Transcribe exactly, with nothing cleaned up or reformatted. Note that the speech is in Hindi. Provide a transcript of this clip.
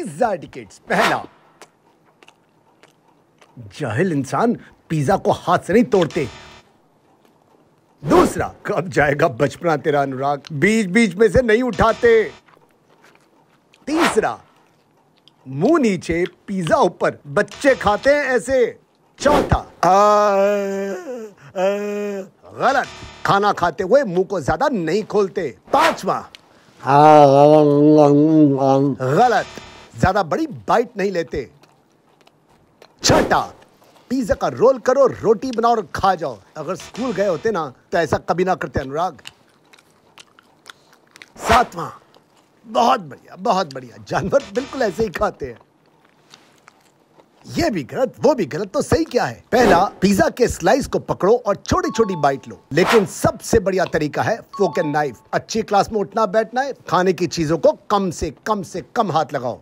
Pizza tickets. पहला, जाहिल इंसान पिज्जा को हाथ से नहीं तोड़ते। दूसरा, कब जाएगा बचपना तेरा अनुराग, बीच बीच में से नहीं उठाते। तीसरा, मुंह नीचे पिज्जा ऊपर, बच्चे खाते हैं ऐसे। चौथा, गलत, खाना खाते हुए मुंह को ज्यादा नहीं खोलते। पांचवा, गलत, ज्यादा बड़ी बाइट नहीं लेते। छठा, पिज्जा का रोल करो, रोटी बनाओ और खा जाओ। अगर स्कूल गए होते ना तो ऐसा कभी ना करते अनुराग। सातवां, बहुत बढ़िया बहुत बढ़िया, जानवर बिल्कुल ऐसे ही खाते हैं। ये भी गलत वो भी गलत, तो सही क्या है? पहला, पिज्जा के स्लाइस को पकड़ो और छोटी छोटी बाइट लो, लेकिन सबसे बढ़िया तरीका है फोक एंड नाइफ। अच्छी क्लास में उठना बैठना है, खाने की चीजों को कम से कम से कम हाथ लगाओ।